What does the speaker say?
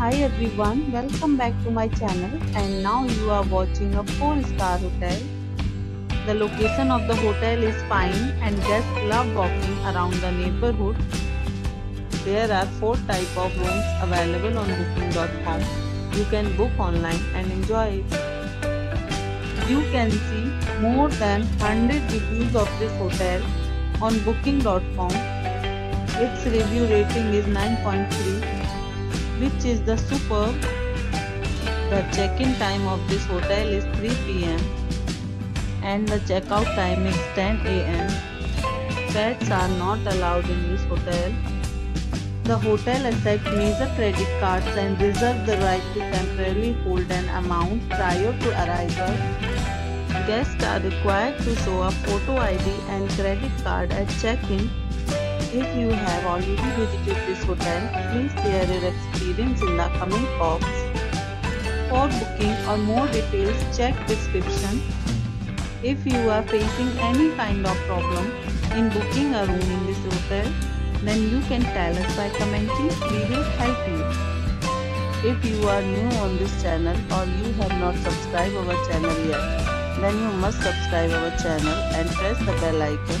Hi everyone, welcome back to my channel, and now you are watching a 4-star hotel. The location of the hotel is fine and guests love walking around the neighborhood. There are 4 types of rooms available on booking.com. You can book online and enjoy it. You can see more than 100 reviews of this hotel on booking.com. Its review rating is 9.3, which is the superb. The check-in time of this hotel is 3 PM and the checkout time is 10 AM. Pets are not allowed in this hotel. The hotel accepts major credit cards and reserves the right to temporarily hold an amount prior to arrival. Guests are required to show a photo ID and credit card at check-in. If you have already visited this hotel, please share your experience in the comment box. For booking or more details, check description. If you are facing any kind of problem in booking a room in this hotel, then you can tell us by commenting, we will help you. If you are new on this channel or you have not subscribed our channel yet, then you must subscribe our channel and press the bell icon